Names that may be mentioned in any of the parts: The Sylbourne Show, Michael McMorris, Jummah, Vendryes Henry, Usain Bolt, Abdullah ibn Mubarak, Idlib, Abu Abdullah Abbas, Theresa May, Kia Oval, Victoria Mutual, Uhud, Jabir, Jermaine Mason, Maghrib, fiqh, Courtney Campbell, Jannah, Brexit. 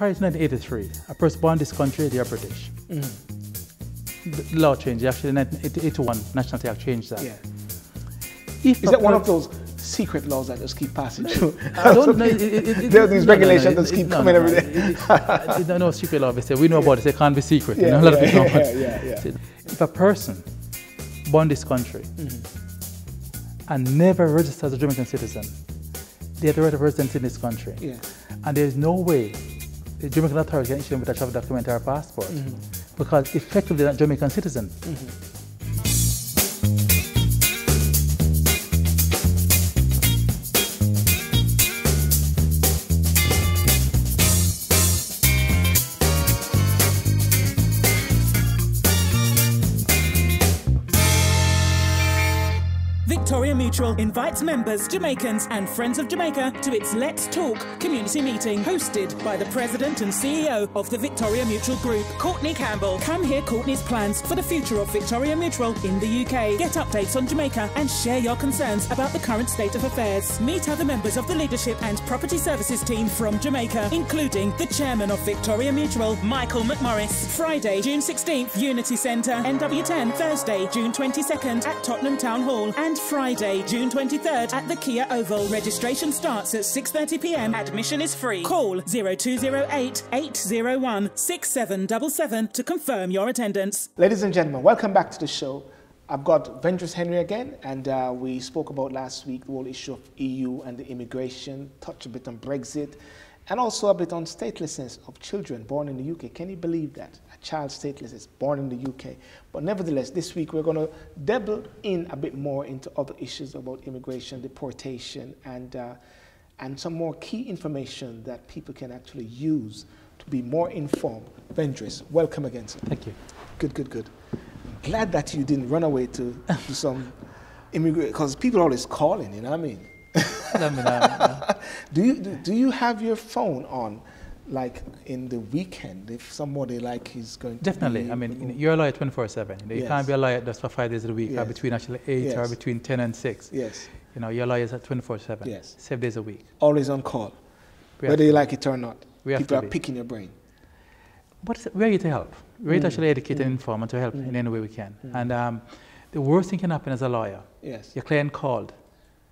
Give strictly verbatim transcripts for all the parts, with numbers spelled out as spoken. prior to nineteen eighty-three, a person born in this country, they are British. Mm. The law changed, actually, in nineteen eighty-one, Nationality Act changed that. Yeah. If Is that one of those secret laws that just keep passing through? I don't know. It, it, it, there are these no, regulations no, no, that it, keep no, coming no, every day. It, it, it, no, no, secret law, we know about it, it can't be secret. Yeah, you know, a lot yeah, of people yeah, yeah, yeah, yeah. If a person born in this country mm-hmm. and never registered as a Jamaican citizen, they have the right to represent in this country. Yeah. And there's no way the Jamaican authorities can issue them with a travel document or a passport mm-hmm. because effectively they're not Jamaican citizen. Mm-hmm. Victoria Mutual invites members, Jamaicans and friends of Jamaica to its Let's Talk community meeting hosted by the President and C E O of the Victoria Mutual Group, Courtney Campbell. Come hear Courtney's plans for the future of Victoria Mutual in the U K. Get updates on Jamaica and share your concerns about the current state of affairs. Meet other members of the leadership and property services team from Jamaica, including the Chairman of Victoria Mutual, Michael McMorris. Friday, June sixteenth, Unity Centre, N W ten. Thursday, June twenty-second at Tottenham Town Hall, and Friday, June twenty-third at the Kia Oval. Registration starts at six thirty p m. Admission is free. Call zero two zero eight, eight zero one, six seven seven seven to confirm your attendance. Ladies and gentlemen, welcome back to the show. I've got Vendryes Henry again, and uh, we spoke about last week the whole issue of E U and the immigration, touch a bit on Brexit, and also a bit on statelessness of children born in the U K. Can you believe that? Child stateless is born in the U K. But nevertheless, this week we're going to delve in a bit more into other issues about immigration, deportation, and, uh, and some more key information that people can actually use to be more informed. Vendryes, welcome again, sir. Thank you. Good, good, good. Glad that you didn't run away to do some immigration, because people are always calling, you know what I mean? No, no, no. Do you, do, do you have your phone on? Like in the weekend, if somebody like he's going to definitely. Be, I mean, you know, you're a lawyer twenty-four seven. You know, yes. You can't be a lawyer just for five days a week, yes. or between actually eight, yes. or between ten and six. Yes. You know, your lawyers are twenty-four seven. Yes. Seven days a week. Always on call, we whether you like it or not. We people are be. picking your brain. But we're here to help. We're here mm. to actually educate mm. and inform and to help mm. in any way we can. Mm. And um, the worst thing can happen as a lawyer. Yes. Your client called,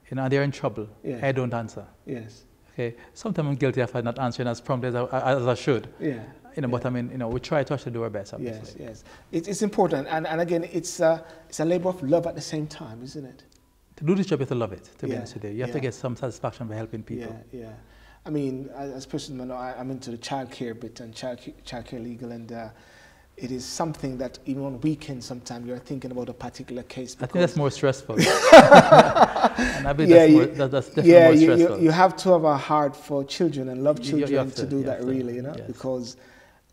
you know, they're in trouble. Yes. I don't answer. Yes. Okay. Sometimes I'm guilty of not answering as promptly as I, as I should. Yeah. You know, yeah. But I mean, you know, we try to actually do our best. Obviously. Yes, yes. It, it's important, and, and again, it's a, it's a labor of love at the same time, isn't it? To do this job, you have to love it. To yeah. be honest with you, you have yeah. to get some satisfaction by helping people. Yeah, yeah. I mean, as a person, you know, I, I'm into the childcare bit and childcare, childcare legal, and uh, it is something that even on weekends, sometimes you're thinking about a particular case. I think that's more stressful. And I believe yeah, that's, more, that, that's definitely yeah, more stressful. You, you have to have a heart for children and love children you, you to, to do that, to, really, you know, yes. because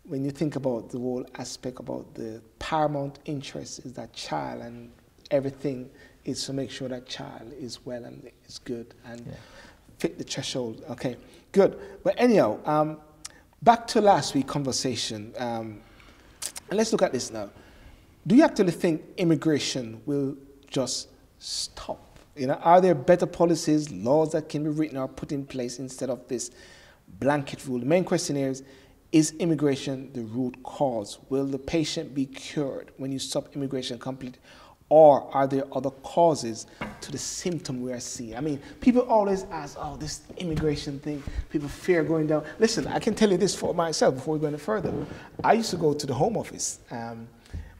when you think about the whole aspect about the paramount interest is that child, and everything is to make sure that child is well and is good and yeah. fit the threshold. Okay, good. But anyhow, um, back to last week's conversation. Um, and let's look at this now. Do you actually think immigration will just stop? You know, are there better policies, laws that can be written or put in place instead of this blanket rule? The main question is, is immigration the root cause? Will the patient be cured when you stop immigration completely? Or are there other causes to the symptom we are seeing? I mean, people always ask, oh, this immigration thing, people fear going down. Listen, I can tell you this for myself before we go any further. I used to go to the Home Office um,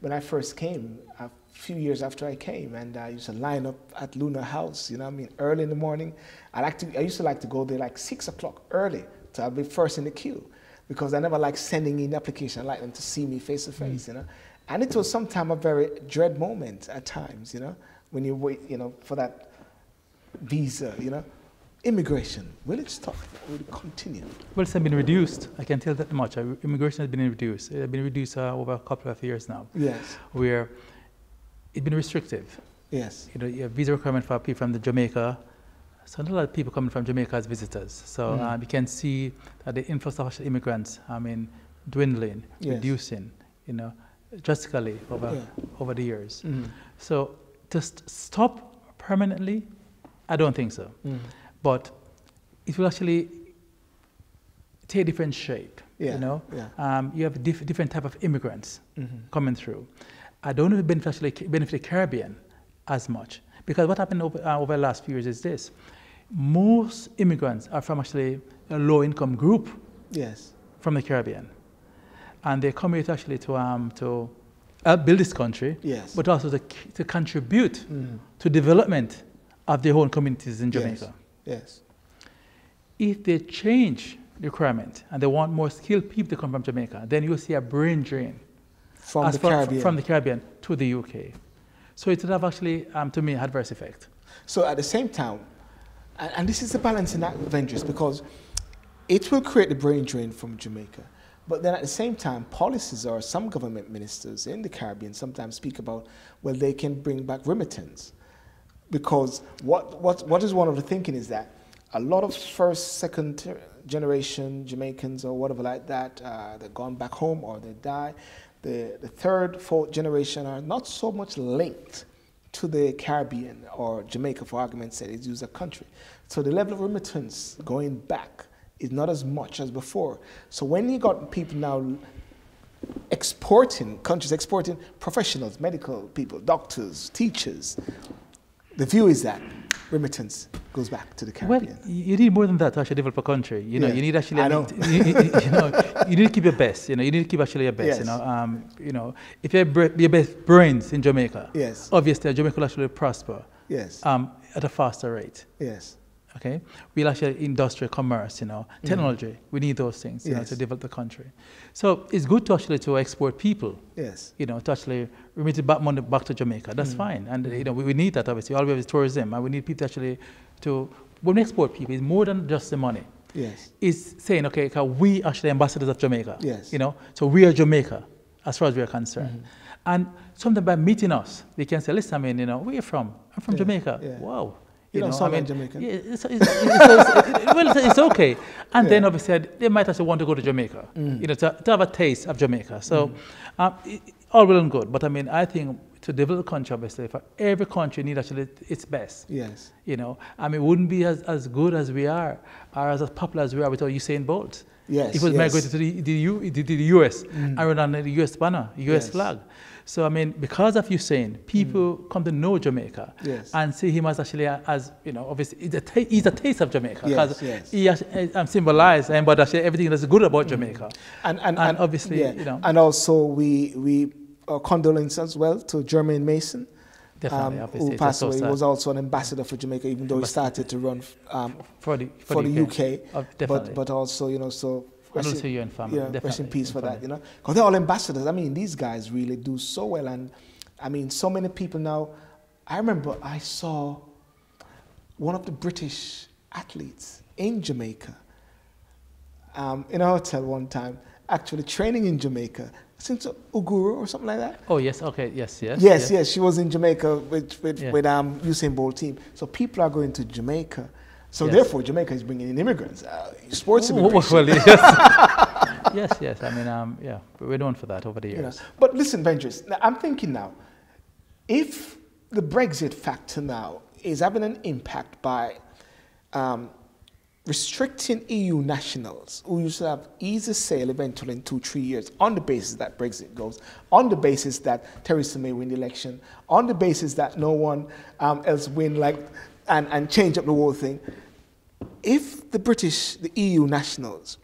when I first came. I few years after I came, and I used to line up at Luna House, you know what I mean, early in the morning. I, like to, I used to like to go there like six o'clock early, so I'd be first in the queue, because I never liked sending in the application. I like them to see me face to face, mm. you know. And it was sometimes a very dread moment at times, you know, when you wait, you know, for that visa, you know. Immigration, will it stop? Will it continue? Well, it's been reduced. I can tell that much. Immigration has been reduced. It's been reduced uh, over a couple of years now. Yes. Where it's been restrictive. Yes. You know, you have visa requirement for people from the Jamaica. So not a lot of people coming from Jamaica as visitors. So mm. uh, we can see that the influx of immigrants, I mean, dwindling, yes. reducing, you know, drastically over yeah. over the years. Mm. So to st stop permanently, I don't think so. Mm. But it will actually take a different shape. yeah, you know. Yeah. Um, you have diff different type of immigrants mm-hmm. coming through. I don't know if it benefits, like, benefit the Caribbean as much, because what happened over, uh, over the last few years is this. Most immigrants are from actually a low-income group yes. from the Caribbean. And they come here to actually to, um, to help build this country, yes. but also to, to contribute mm. to development of their own communities in Jamaica. Yes. yes. If they change the requirement and they want more skilled people to come from Jamaica, then you'll see a brain drain from, the, from, Caribbean. from the Caribbean to the U K. So it would have actually, um, to me, adverse effect. So at the same time, and, and this is the balancing act with Vendryes, because it will create the brain drain from Jamaica. But then at the same time, policies or some government ministers in the Caribbean sometimes speak about, well, they can bring back remittance. Because what, what, what is one of the thinking is that a lot of first, second generation Jamaicans or whatever like that, uh, they've gone back home or they die. The, the third, fourth generation are not so much linked to the Caribbean or Jamaica, for argument's sake, it's used as a country. So the level of remittance going back is not as much as before. So when you got people now exporting, countries exporting professionals, medical people, doctors, teachers, the view is that remittance goes back to the Caribbean. Well, you need more than that to actually develop a country. You know, yeah. you need actually, I know. You, you, you know, you need to keep your best. You know, you need to keep actually your best. Yes. You know, um, you know, if you have your best brains in Jamaica, yes, obviously Jamaica will actually prosper. Yes, um, at a faster rate. Yes. Okay, we'll actually industry, commerce, you know, technology. Mm. We need those things, you yes. know, to develop the country. So it's good to actually to export people. Yes. You know, to actually remit back money back to Jamaica. That's mm. fine, and mm. you know, we, we need that obviously. All we have is tourism, and we need people to actually to when we export people, it's more than just the money. Yes. It's saying okay, we are actually ambassadors of Jamaica. Yes. You know, so we are Jamaica as far as we are concerned. Mm. And sometimes by meeting us, they can say, listen, I mean, you know, where are you from? I'm from yeah. Jamaica. Yeah. Wow. You, you know, I mean, Jamaican. Yeah, it's, it's, it's, it's, it's, well, it's, it's okay. And yeah. then obviously they might also want to go to Jamaica, mm. you know, to, to have a taste of Jamaica. So mm. um, it, all well and good. But I mean, I think to develop a country, obviously, for every country needs actually its best. Yes. You know, I mean, it wouldn't be as, as good as we are or as popular as we are without Usain Bolt. Yes. He was yes. migrated to the, the, U, the, the U S mm. and ran under the U S banner, U S yes. flag. So, I mean, because of Usain, people mm. come to know Jamaica yes. and see him as actually, a, as, you know, obviously, he's a, ta he's a taste of Jamaica. Because yes, yes. he actually, um, symbolized and but actually everything that's good about Jamaica. Mm. And, and, and, and obviously, yeah. you know. And also, we, we uh, condolences as well to Jermaine Mason, um, who passed away. He was also an ambassador for Jamaica, even though he started to run um, for the, for for the U K. U K oh, but, but also, you know, so... And also you and family. Yeah, rest in peace for that, you know. Because they're all ambassadors. I mean, these guys really do so well. And, I mean, so many people now. I remember I saw one of the British athletes in Jamaica, um, in a hotel one time, actually training in Jamaica. Since Uguru or something like that. Oh, yes. Okay. Yes, yes. Yes, yes. yes. She was in Jamaica with, with, yeah. with um, Usain Bolt team. So people are going to Jamaica. So yes. therefore, Jamaica is bringing in immigrants, uh, sports immigrants. Well, yes. yes, yes. I mean, um, yeah, we're known for that over the years. You know, but listen, Vendryes, I'm thinking now, if the Brexit factor now is having an impact by um, restricting E U nationals who used to have easy sail eventually in two, three years on the basis that Brexit goes, on the basis that Theresa May win the election, on the basis that no one um, else win, like... And, and change up the whole thing. If the British, the E U nationals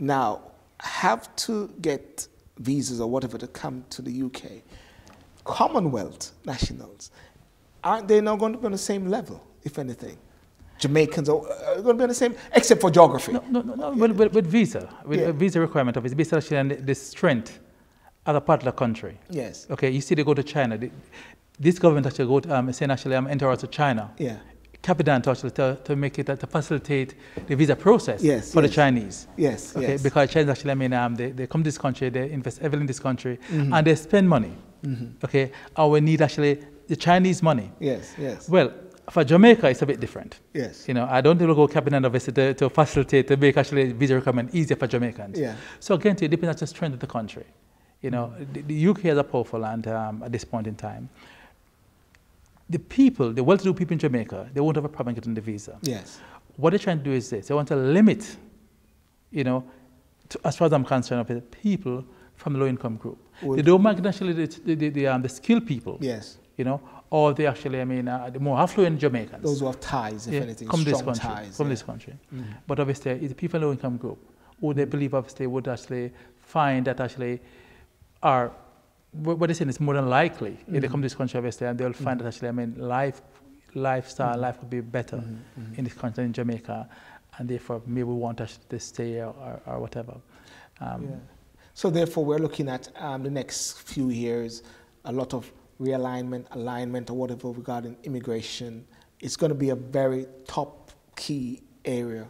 now have to get visas or whatever to come to the U K, Commonwealth nationals, aren't they now going to be on the same level, if anything? Jamaicans are going to be on the same, except for geography. No, no, no, no. Yeah. With, with visa, with yeah. a visa requirement of it, based actually on the strength of a particular country. Yes. Okay, you see they go to China. They, This government actually go to, um, saying actually I'm um, enter out to China. Yeah. Capitan to actually to, to make it uh, to facilitate the visa process yes, for yes. the Chinese. Yes. Okay. Yes. Because Chinese actually, I mean, um, they they come to this country, they invest heavily in this country, mm-hmm. and they spend money. Mm-hmm. Okay. And we need actually the Chinese money. Yes. Yes. Well, for Jamaica, it's a bit different. Yes. You know, I don't think we'll go Capitan obviously to, to facilitate to make actually visa requirement easier for Jamaicans. Yeah. So again, it depends on the strength of the country. You know, the, the U K is a powerful land um, at this point in time. The people, the well-to-do people in Jamaica, they won't have a problem getting the visa. Yes. What they're trying to do is this. They want to limit, you know, to, as far as I'm concerned, of people from the low-income group. Well, they don't make naturally the, the, the, um, the skilled people. Yes. You know, or they actually, I mean, uh, the more affluent Jamaicans. Those who have ties, if yeah, anything, from strong this country, ties. From yeah. this country. Mm -hmm. But obviously, it's people in the low-income group who they believe obviously would actually find that actually are, what they're saying is more than likely mm -hmm. if they come to this country, obviously, and they'll find mm -hmm. that actually, I mean, life, lifestyle, mm -hmm. life could be better mm -hmm. in this country, in Jamaica, and therefore maybe want to they stay or, or, or whatever. Um, yeah. So therefore, we're looking at um, the next few years, a lot of realignment, alignment, or whatever regarding immigration. It's going to be a very top key area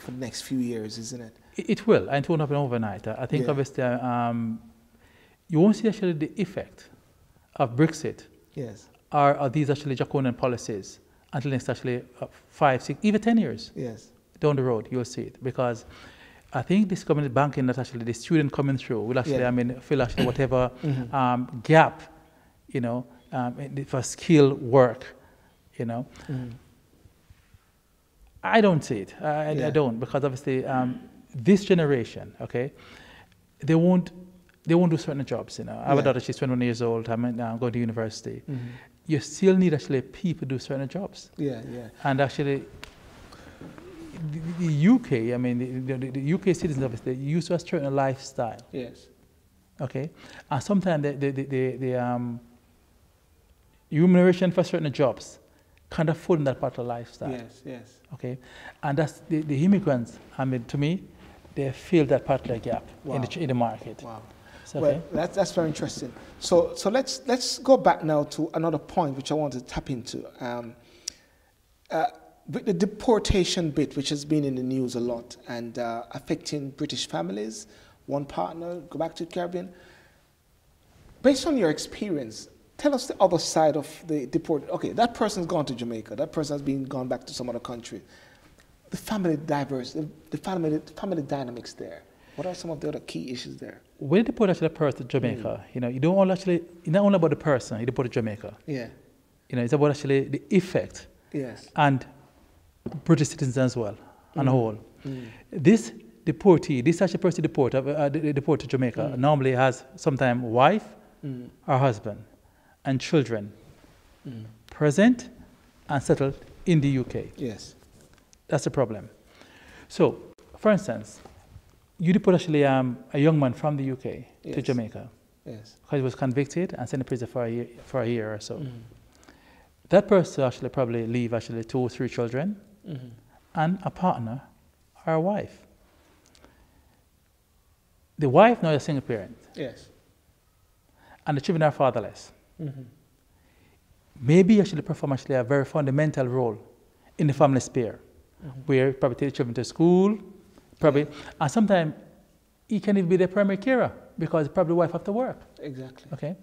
for the next few years, isn't it? It, it will, and it won't happen overnight. I think yeah. obviously um, you won't see actually the effect of Brexit. Yes. Are, are these actually draconian policies until next actually five, six, even ten years? Yes. Down the road, you'll see it, because I think this community banking that actually the student coming through will actually, yeah. I mean, fill actually whatever mm-hmm. um, gap. You know, um, for skill work, you know. Mm. I don't see it. I, yeah. I don't, because obviously um, this generation, okay, they won't, they won't do certain jobs, you know. I have a daughter, she's twenty-one years old, I'm now going to university. Mm-hmm. You still need actually people to do certain jobs. Yeah, yeah. And actually, the, the U K, I mean, the, the, the U K citizens obviously used to a certain lifestyle. Yes. Okay, and sometimes the, the, the, the, the um, remuneration for certain jobs can't afford that part of lifestyle. Yes, yes. Okay, and that's the, the immigrants, I mean, to me, they fill that part of the gap wow. in, the, in the market. Wow. So, okay? Well, that's, that's very interesting. So, so let's, let's go back now to another point which I want to tap into. Um, uh, the deportation bit, which has been in the news a lot and uh, affecting British families, one partner, go back to the Caribbean. Based on your experience, tell us the other side of the deported. Okay, that person's gone to Jamaica. That person has been gone back to some other country. The family diverse, the, the family, the family dynamics there. What are some of the other key issues there? When you deport actually a person to Jamaica, mm. you know, you don't all actually, it's not only about the person, you deport to Jamaica. Yeah. You know, it's about actually the effect. Yes. And British citizens as well, mm. on the whole. Mm. This deportee, this actually person deported uh, deport to Jamaica mm. normally has sometimes wife mm. or husband and children mm. present and settled in the U K. Yes. That's the problem. So, for instance, you deport actually um, a young man from the U K yes. to Jamaica. Yes. Because he was convicted and sent to prison for a year, for a year or so. Mm. That person actually probably leave actually two or three children mm-hmm. and a partner or a wife. The wife now is a single parent. Yes. And the children are fatherless. Mm-hmm. Maybe actually perform actually a very fundamental role in the family sphere, mm-hmm. where probably take the children to school, probably, yeah. and sometimes he can even be the primary carer because probably the wife have to work. Exactly. Okay.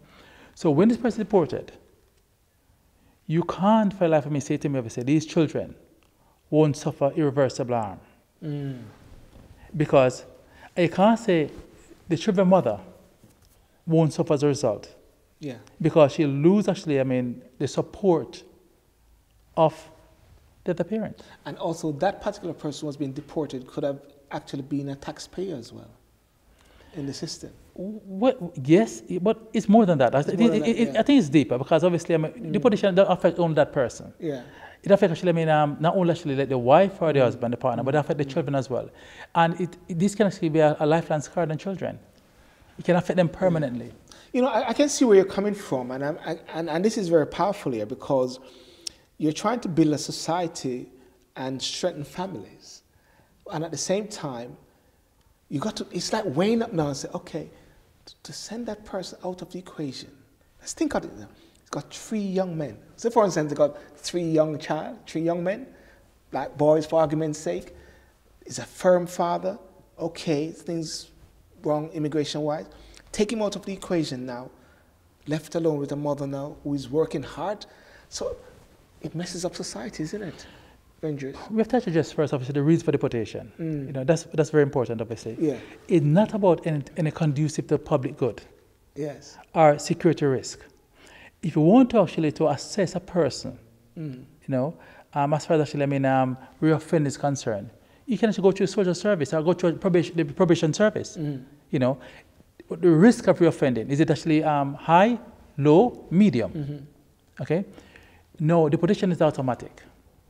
So when this person is deported, you can't for the life of me say to me, obviously, these children won't suffer irreversible harm. Mm. Because I can't say the children's mother won't suffer as a result. Yeah. Because she'll lose actually, I mean, the support of the other parent. And also that particular person who was being deported could have actually been a taxpayer as well in the system. What, yes, but it's more than that. It's it, more than it, that it, yeah. I think it's deeper because obviously I mean, mm. deportation doesn't affect only that person. Yeah. It affects actually, I mean, um, not only actually like the wife or the mm. husband, the partner, but it affects the mm. children as well. And it, it, this can actually be a, a lifelong scar on children. It can affect them permanently. Mm. You know, I, I can see where you're coming from, and, I'm, I, and, and this is very powerful here because you're trying to build a society and strengthen families. And at the same time, you got to, it's like weighing up now and say, okay, to, to send that person out of the equation, let's think about it now. Got three young men. So for instance, they got three young child, three young men, like boys for argument's sake. He's a firm father. Okay, things wrong immigration-wise. Take him out of the equation now. Left alone with a mother now who is working hard. So it messes up society, isn't it? Dangerous. We have to address first, obviously, the reason for deportation. Mm. You know, that's that's very important, obviously. Yeah. It's not about any, any conducive to public good. Yes. Or security risk. If you want to actually to assess a person, mm. you know, um, as far as actually, I mean, um, reoffend is concerned, you can actually go to a social service or go to a probation, the probation service. Mm. You know, the risk of reoffending, is it actually um, high, low, medium? Mm-hmm. Okay? No, deportation is automatic.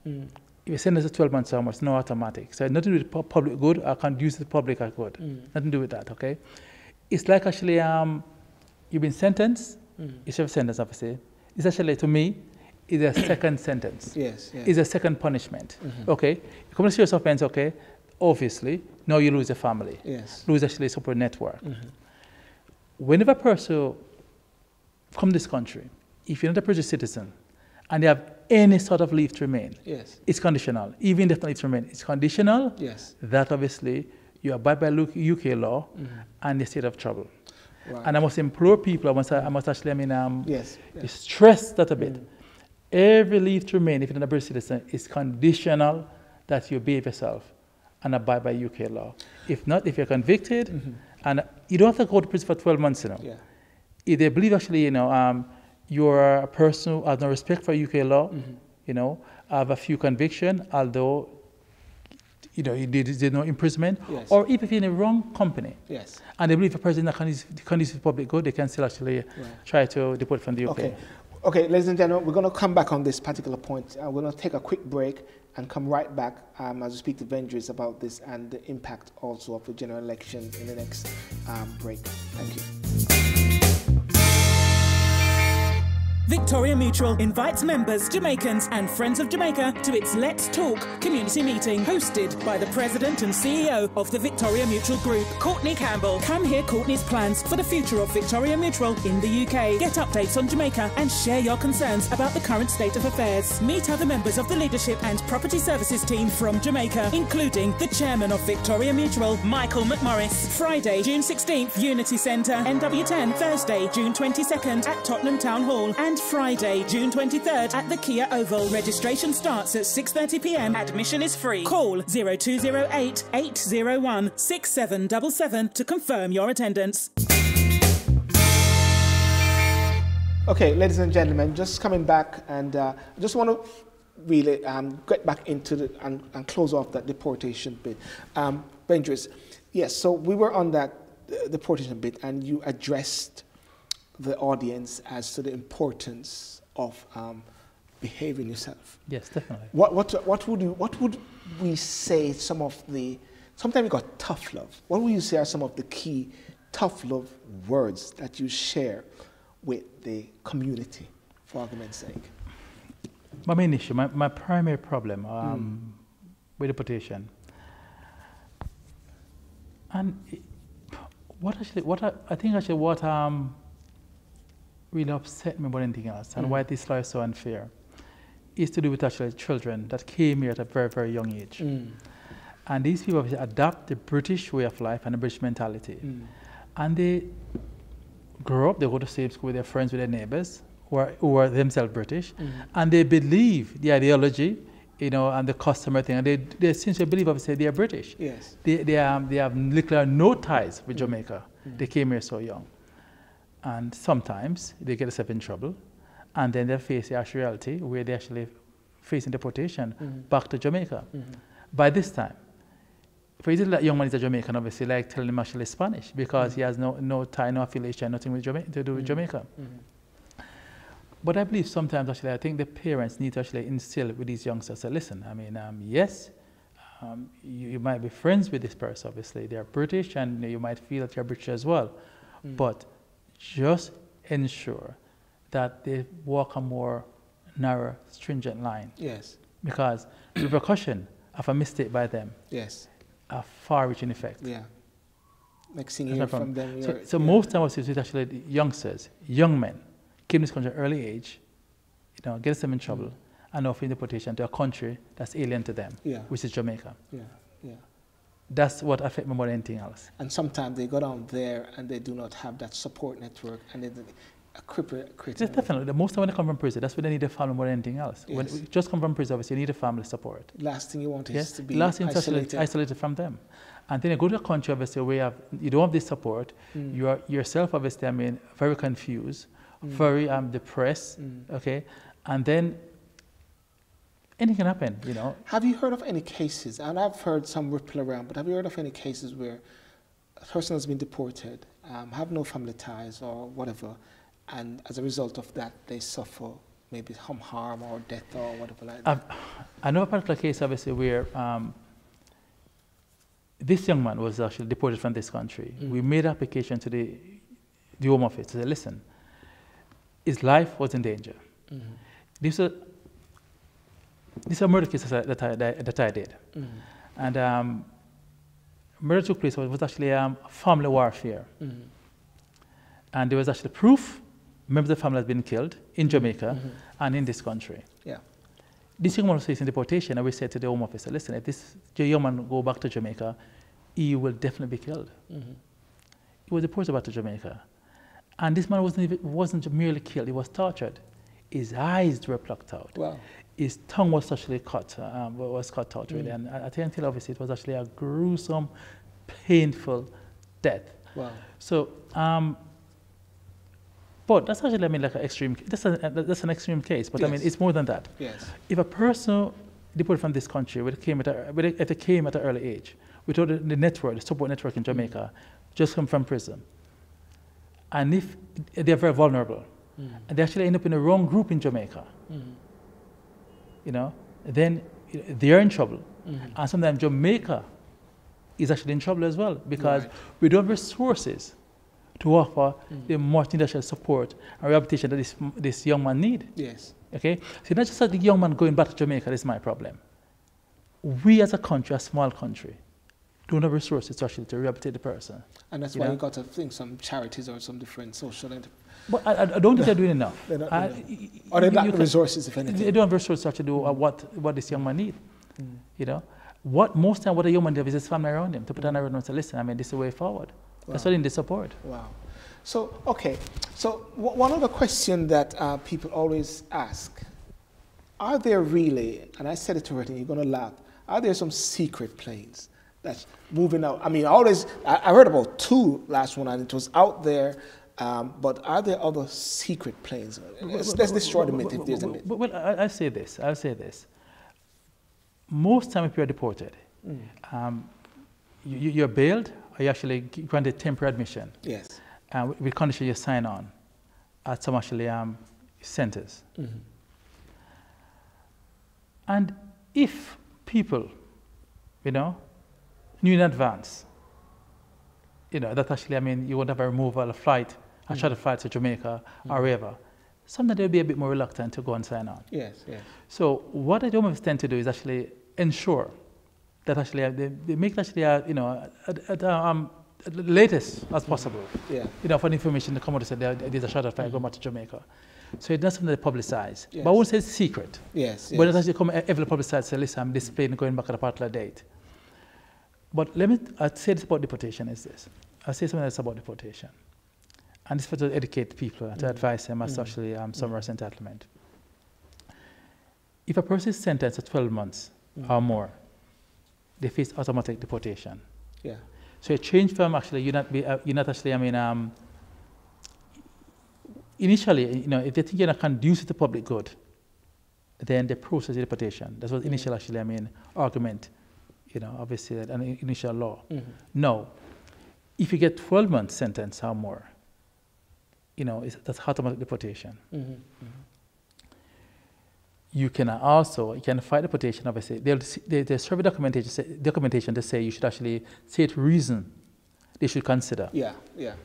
Mm. If you send us a twelve month term, it's not automatic. So nothing to do with public good, I can't use the public as good. Mm. Nothing to do with that, okay? It's like actually, um, you've been sentenced, mm. it's your sentence, obviously. It's actually, to me, is a second sentence. Yes, yes. It's a second punishment. Mm-hmm. Okay? You commit a serious offense, okay? Obviously, now you lose a family. Yes. Lose actually a support network. Mm-hmm. Whenever a person from this country, if you're not a British citizen, and they have any sort of leave to remain, yes, it's conditional. Even if leave to remain, it's conditional. Yes. That obviously you abide by U K law, mm-hmm, and the state of trouble. Right. And I must implore people. I must. I must actually. I mean, um, yes, yes, stress that a bit. Mm. Every leave to remain, if you're not a British citizen, is conditional that you behave yourself and abide by U K law. If not, if you're convicted, mm-hmm, and you don't have to go to prison for twelve months, you know. Yeah. If they believe actually, you know, um, you're a person who has no respect for U K law, mm-hmm, you know, have a few convictions, although, you know, you did, did no imprisonment, yes, or if you're in the wrong company, yes, and they believe a person that can use public good, they can still actually, right, try to deport from the U K. Okay. Okay, ladies and gentlemen, we're going to come back on this particular point. Uh, we're going to take a quick break and come right back um, as we speak to Vendryes about this and the impact also of the general election in the next um, break. Thank you. Victoria Mutual invites members, Jamaicans and friends of Jamaica to its Let's Talk community meeting hosted by the President and C E O of the Victoria Mutual Group, Courtney Campbell. Come hear Courtney's plans for the future of Victoria Mutual in the U K. Get updates on Jamaica and share your concerns about the current state of affairs. Meet other members of the leadership and property services team from Jamaica, including the Chairman of Victoria Mutual, Michael McMorris. Friday, June sixteenth, Unity Centre, N W ten. Thursday, June twenty-second at Tottenham Town Hall. And Friday, June twenty-third at the Kia Oval. Registration starts at six thirty p m. Admission is free. Call zero two zero eight, eight zero one, six seven seven seven to confirm your attendance. Okay, ladies and gentlemen, just coming back, and uh, just want to really um, get back into the, and, and close off that deportation bit. Um, Vendryes, yes, so we were on that uh, deportation bit, and you addressed the audience as to the importance of um, behaving yourself. Yes, definitely. What, what, what, would you, what would we say some of the, sometimes we got tough love. What would you say are some of the key tough love words that you share with the community, for argument's sake? My main issue, my, my primary problem um, mm. with deportation, and it, what actually, what I, I think actually what, um, really upset me more than anything else, and mm. why this law is so unfair, is to do with actually children that came here at a very, very young age. Mm. And these people adapt the British way of life and the British mentality. Mm. And they grow up, they go to the same school with their friends, with their neighbors, who are, who are themselves British, mm. and they believe the ideology, you know, and the customer thing, and they, they essentially believe, obviously, they are British. Yes. They, they, um, they have literally no ties with Jamaica. Mm. They came here so young. And sometimes they get themselves in trouble, and then they face the harsh reality where they actually facing deportation, mm-hmm, back to Jamaica. Mm-hmm. By this time, for example, that young man is a Jamaican, obviously, like telling him actually Spanish, because mm-hmm he has no, no tie, no affiliation, nothing with Jama to do with mm-hmm Jamaica. Mm-hmm. But I believe sometimes, actually, I think the parents need to actually instill with these youngsters, say, listen, I mean, um, yes, um, you, you might be friends with this person, obviously. They're British, and you might feel that you're British as well, mm-hmm, but just ensure that they walk a more narrow, stringent line. Yes. Because the repercussion of a mistake by them, yes, are far-reaching effect. Yeah. Next thing you hear from them. So, so yeah, most times it's actually youngsters, young men, came to this country at an early age, you know, gets them in trouble, mm, and offering deportation to a country that's alien to them, yeah, which is Jamaica. Yeah. Yeah. That's what affects me more than anything else. And sometimes they go down there and they do not have that support network, and they a cripple. Yes, definitely. The most time when they come from prison, that's when they need a family more than anything else. Yes. When you just come from prison, obviously, you need a family support. Last thing you want is, yes, to be Last thing isolated. isolated from them. And then you go to a country, obviously, where you, have, you don't have this support. Mm. You are yourself, obviously, I mean, very confused, mm, very um, depressed, mm, okay? And then anything can happen, you know. Have you heard of any cases, and I've heard some ripple around, but have you heard of any cases where a person has been deported, um, have no family ties or whatever, and as a result of that, they suffer maybe some harm or death or whatever like that? I've, I know a particular case, obviously, where um, this young man was actually deported from this country. Mm. We made an application to the, the Home Office to say, listen, his life was in danger. Mm. This was This is a murder case that I, that, that I did. Mm. And um, murder took place, so it was actually um, family warfare. Mm. And there was actually proof, members of the family had been killed in Jamaica mm -hmm. and in this country. Yeah. This young man was facing deportation, and we said to the Home Office, listen, if this young man go back to Jamaica, he will definitely be killed. Mm -hmm. He was deported back to Jamaica. And this man wasn't, even, wasn't merely killed, he was tortured. His eyes were plucked out. Wow. His tongue was actually cut, um, was cut out really, mm. and at the end, obviously, it was actually a gruesome, painful death. Wow. So, um, but that's actually, I mean, like an extreme, that's, a, that's an extreme case, but yes. I mean, it's more than that. Yes. If a person deported from this country, if they came at a, if they came at an early age, without the network, the support network in Jamaica, mm. just come from prison, and if they're very vulnerable, mm. and they actually end up in the wrong group in Jamaica, mm. you know, then they're in trouble. Mm-hmm. And sometimes Jamaica is actually in trouble as well, because right. we don't have resources to offer mm-hmm. the much needed support and rehabilitation that this, this young man need. Yes. Okay? So not just that the young man going back to Jamaica, this is my problem. We as a country, a small country, don't have resources to actually to rehabilitate the person. And that's you why know? you got to think some charities or some different social enterprises. But I, I don't think they're doing enough. They're not doing I, enough. Or they lack resources, if anything. They don't have resources to actually do mm. what, what this young man needs. Mm. You know? What, most of the time, what a young man does is his family around him, to put on around him and say, listen, I mean, this is the way forward. Wow. That's what they need support. Wow. So, okay. So, w one other question that uh, people always ask, are there really, and I said it already, you're going to laugh, are there some secret planes that's moving out? I mean, I always, I, I heard about two last one, and it was out there. Um, but are there other secret planes? Let's, let's destroy the myth if there's a myth. Well, I'll say this. I'll say this. Most time if you're deported, mm. um, you, you're bailed or you're actually granted temporary admission. Yes. Uh, we condition you sign on at some actually um, centers. Mm-hmm. And if people, you know, knew in advance, you know, that actually, I mean, you won't have a removal, a flight, a mm. shuttle flight to Jamaica mm. or wherever. Sometimes they'll be a bit more reluctant to go and sign on. Yes, yes. So what the Home Office tend to do is actually ensure that actually they, they make actually, a, you know, at um, latest as possible. Yeah. You know, for the information to come out and say there's a shuttle flight mm. going back to Jamaica. So it's not something they publicize. Yes. But I won't say it's secret. Yes, yes. But it actually come heavily publicized and say, listen, I'm this plane going back at a particular date. But let me I'd say this about deportation is this. I'll say something else about deportation. And this is to educate people, to mm. advise them as mm. actually um, summarize mm. entitlement. If a person is sentenced to twelve months mm. or more, they face automatic deportation. Yeah. So it changed from actually, you're not, be, uh, you're not actually, I mean, um, initially, you know, if they think you're not conducive to public good, then they process the deportation. That was mm. initial actually, I mean, argument. You know, obviously, an initial law. Mm-hmm. No, if you get twelve month sentence or more, you know, it's, that's automatic deportation. Mm-hmm. Mm-hmm. You can also, you can fight deportation, obviously. They'll, they, they survey documentation, say, documentation to say you should actually state reason they should consider. Yeah, yeah.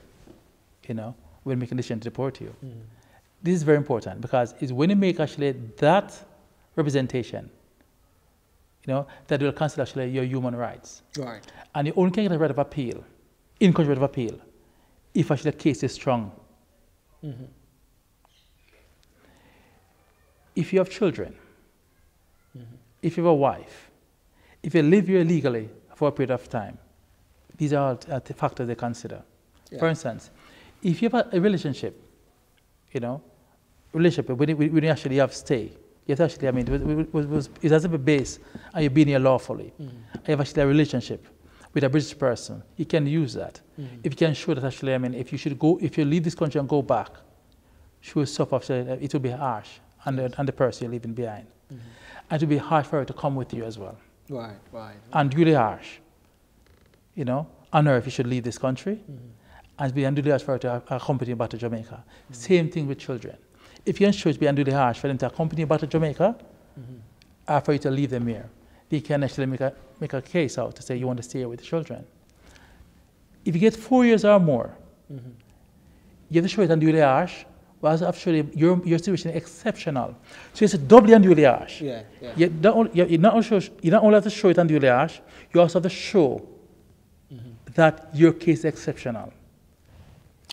You know, when making a decision to deport you. Mm-hmm. This is very important because it's when you make actually that representation, you know, that will cancel actually your human rights. Right. And you only can get a right of appeal, in court right of appeal, if actually the case is strong. Mm-hmm. If you have children, mm-hmm. if you have a wife, if you live here illegally for a period of time, these are all uh, the factors they consider. Yeah. For instance, if you have a, a relationship, you know, relationship, when you, when you actually have stay, Yes, actually, I mean, it, was, it, was, it has to be based on you being here lawfully. Mm. I have actually a relationship with a British person. You can use that. Mm. If you can show that, actually, I mean, if you should go, if you leave this country and go back, she will suffer, it will be harsh on the, on the person you're leaving behind. Mm-hmm. And it would be hard for her to come with you as well. Right, right. And really harsh. You know, on her if you should leave this country. Mm-hmm. And it'd be unduly harsh for her to accompany you back to Jamaica. Mm-hmm. Same thing with children. If you're in church, it'd be unduly harsh for them to accompany you back to Jamaica, mm-hmm. or for you to leave them here. They can actually make a, make a case out to say you want to stay here with the children. If you get four years or more, mm-hmm. you have to show it unduly harsh, but actually your, your situation is exceptional. So it's doubly unduly harsh. Yeah, yeah. You, don't, you, you, not show, you not only have to show it unduly harsh, you also have to show mm-hmm. that your case is exceptional.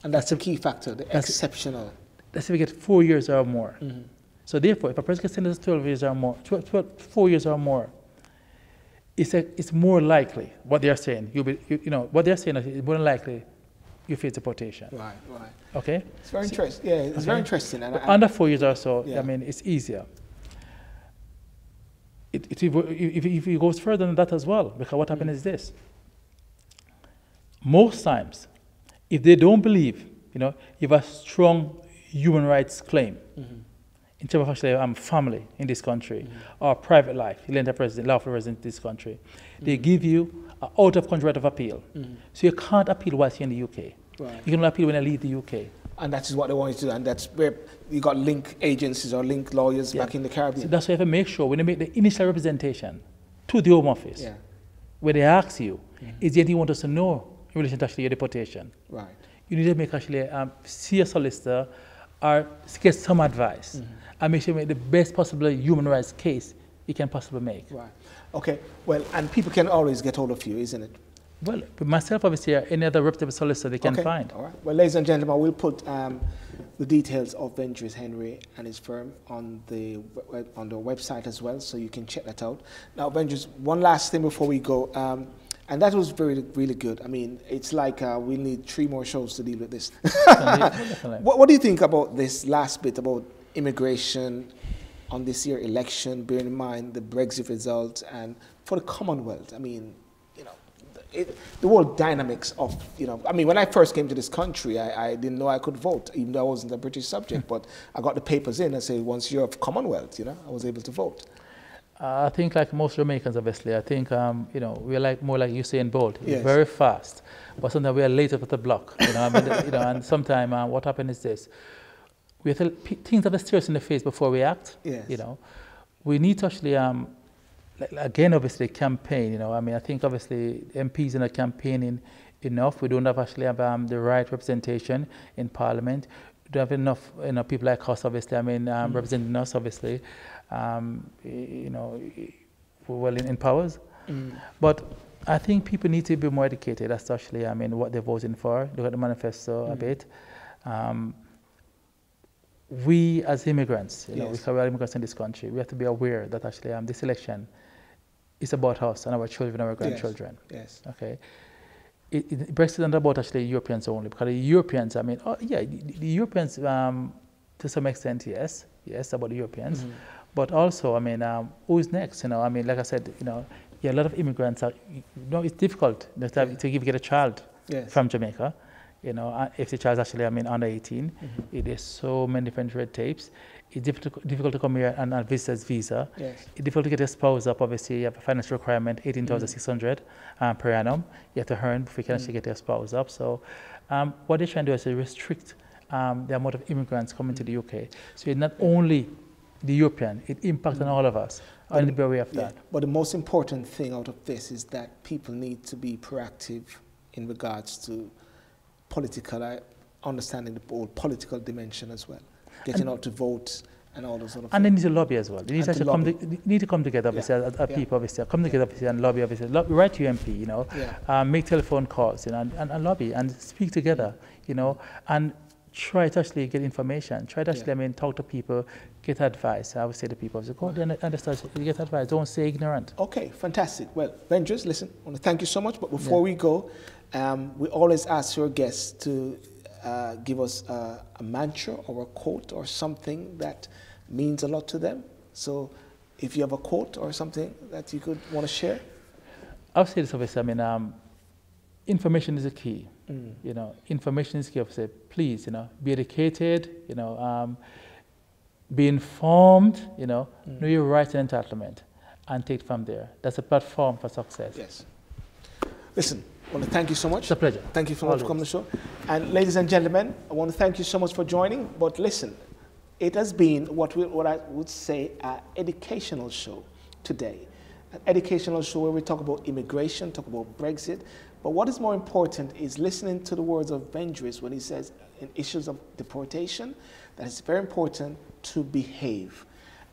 And that's the key factor, the that's, exceptional. That's if you get four years or more. Mm-hmm. So therefore, if a person gets sentenced to twelve years or more, twelve, twelve, four years or more, it's, a, it's more likely, what they're saying, you'll be, you, you know, what they're saying is more likely you face deportation. Right, right. Okay? It's very so, interesting. Yeah, it's okay. very interesting. And, and under four years or so, yeah. I mean, it's easier. It, it, if, if it goes further than that as well, because what mm-hmm. happens is this. Most times, if they don't believe, you know, you have a strong human rights claim, mm-hmm. in terms of actually um, family in this country, mm-hmm. or private life, illegal resident, lawful resident in this country, mm-hmm. they give you an out-of-country right of appeal. Mm-hmm. So you can't appeal whilst you're in the U K. Right. You can only appeal when you leave the U K. And that's what they want to do, and that's where you got link agencies or link lawyers yeah. back in the Caribbean. So that's why you have to make sure when they make the initial representation to the Home Office, yeah. where they ask you, mm-hmm. is there anything you want us to know in relation to actually your deportation? Right. You need to make actually um, see a solicitor or get some advice. Mm-hmm. and make sure you make the best possible human rights case you can possibly make. Right. Okay. Well, and people can always get hold of you, isn't it? Well, myself, obviously, or any other reputable solicitor they can okay. find. All right. Well, ladies and gentlemen, we'll put um, the details of Vendryes Henry and his firm on the on the website as well, so you can check that out. Now, Vendryes, one last thing before we go, um, and that was very, really good. I mean, it's like uh, we need three more shows to deal with this. what, what do you think about this last bit about immigration on this year's election, bearing in mind the Brexit results, and for the Commonwealth? I mean, you know, it, the world dynamics of, you know, I mean, when I first came to this country, I, I didn't know I could vote, even though I wasn't a British subject, but I got the papers in and said, once you're of Commonwealth, you know, I was able to vote. Uh, I think like most Jamaicans, obviously, I think, um, you know, we're like more like Usain Bolt, yes. very fast, but sometimes we are later for the block, you know, I mean, you know, and sometimes uh, what happened is this. We have to think that stare us in the face before we act, yes. you know. We need to actually, um, again, obviously, campaign, you know. I mean, I think, obviously, M Ps are not campaigning enough. We don't have actually have um, the right representation in Parliament. We don't have enough, you know, people like us, obviously, I mean, um, mm-hmm. representing us, obviously, um, you know, we're well in, in powers. Mm-hmm. But I think people need to be more educated as to actually, I mean, what they're voting for. Look at the manifesto mm-hmm. a bit. Um, We as immigrants, you know, yes. we are immigrants in this country, we have to be aware that actually um, this election is about us and our children and our grandchildren. Yes. yes. Okay. It, it, Brexit is not about actually Europeans only, because the Europeans, I mean, oh, yeah, the, the Europeans um, to some extent, yes, yes, about the Europeans, mm-hmm. but also, I mean, um, who is next? You know, I mean, like I said, you know, yeah, a lot of immigrants are, you know, it's difficult to, have, yeah. to give, get a child yes. from Jamaica. You know, if the child is actually, I mean, under eighteen, mm-hmm. there's so many different red tapes. It's difficult, difficult to come here and, and visit as visa. Yes. It's difficult to get a spouse up, obviously. You have a financial requirement, eighteen thousand six hundred mm-hmm. um, per annum. You have to earn before you can mm-hmm. actually get your spouse up. So um, what they're trying to do is to restrict um, the amount of immigrants coming mm-hmm. to the U K. So it's not only the European, it impacts mm-hmm. on all of us. I need to be aware of that. Yeah. But the most important thing out of this is that people need to be proactive in regards to political, I understanding the whole political dimension as well, getting and out to vote and all those sort of and things. And they need to lobby as well. They need, to, to come to, they need to come together, obviously, yeah. as, as yeah. people, obviously, come together, yeah. obviously, and lobby, obviously. Lobby, write to your M P, you know, yeah. um, make telephone calls, you know, and, and, and lobby, and speak together, you know, and try to actually get information. Try to actually, yeah. I mean, talk to people, get advice. I would say to people, go there and understand, get advice. Don't stay ignorant. Okay, fantastic. Well, Vendryes, listen, I want to thank you so much, but before yeah. we go, Um, we always ask your guests to uh, give us uh, a mantra or a quote or something that means a lot to them. So if you have a quote or something that you could want to share. I'll say this, obviously, I mean, um, information is a key, mm. you know, information is key, obviously. Please, you know, be educated, you know, um, be informed, you know, mm. know your rights and entitlement, and take it from there. That's a platform for success. Yes. Listen, I want to thank you so much. It's a pleasure. Thank you so much for coming to the show. And ladies and gentlemen, I want to thank you so much for joining. But listen, it has been what, we, what I would say an educational show today. An educational show where we talk about immigration, talk about Brexit. But what is more important is listening to the words of Vendryes when he says in issues of deportation, that it's very important to behave.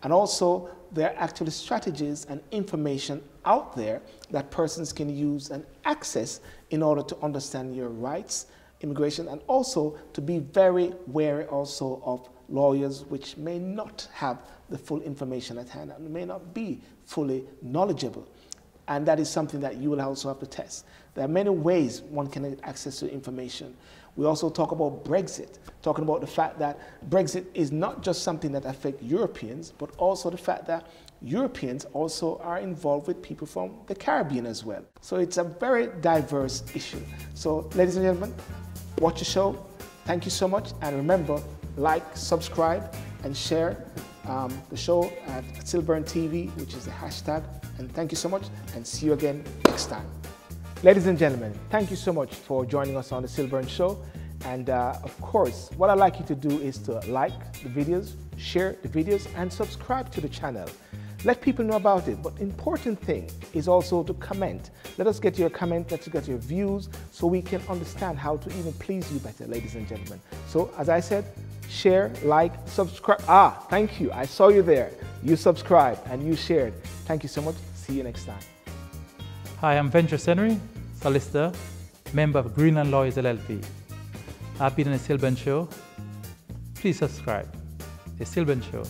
And also, there are actually strategies and information out there that persons can use and access in order to understand your rights, immigration, and also to be very wary also of lawyers which may not have the full information at hand and may not be fully knowledgeable. And that is something that you will also have to test. There are many ways one can get access to information. We also talk about Brexit, talking about the fact that Brexit is not just something that affects Europeans, but also the fact that Europeans also are involved with people from the Caribbean as well. So it's a very diverse issue. So ladies and gentlemen, watch the show. Thank you so much. And remember, like, subscribe, and share um, the show at Sylbourne T V, which is the hashtag. And thank you so much, and see you again next time. Ladies and gentlemen, thank you so much for joining us on The Sylbourne Show. And uh, of course, what I'd like you to do is to like the videos, share the videos, and subscribe to the channel. Let people know about it. But the important thing is also to comment. Let us get your comment, let us get your views, so we can understand how to even please you better, ladies and gentlemen. So as I said, share, like, subscribe. Ah, thank you. I saw you there. You subscribed and you shared. Thank you so much. See you next time. Hi, I'm Vendryes Henry, solicitor, member of Greenland Lawyers L L P. I've been on The Sylbourne Show. Please subscribe. The Sylbourne Show.